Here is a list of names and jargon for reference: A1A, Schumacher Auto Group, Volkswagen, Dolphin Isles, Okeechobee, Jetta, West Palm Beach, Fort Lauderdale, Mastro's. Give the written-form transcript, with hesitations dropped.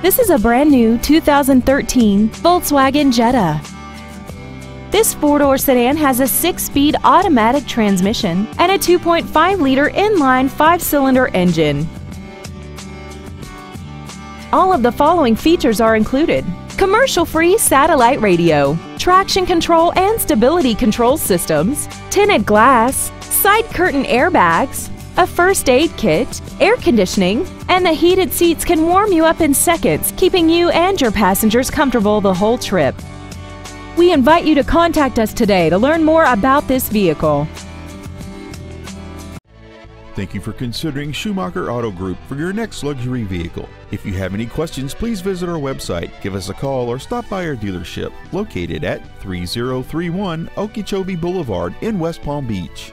This is a brand new 2013 Volkswagen Jetta. This four-door sedan has a 6-speed automatic transmission and a 2.5-liter inline 5-cylinder engine. All of the following features are included: commercial-free satellite radio, traction control and stability control systems, tinted glass, side curtain airbags, a first aid kit, air conditioning, and the heated seats can warm you up in seconds, keeping you and your passengers comfortable the whole trip. We invite you to contact us today to learn more about this vehicle. Thank you for considering Schumacher Auto Group for your next luxury vehicle. If you have any questions, please visit our website, give us a call, or stop by our dealership located at 3031 Okeechobee Boulevard in West Palm Beach.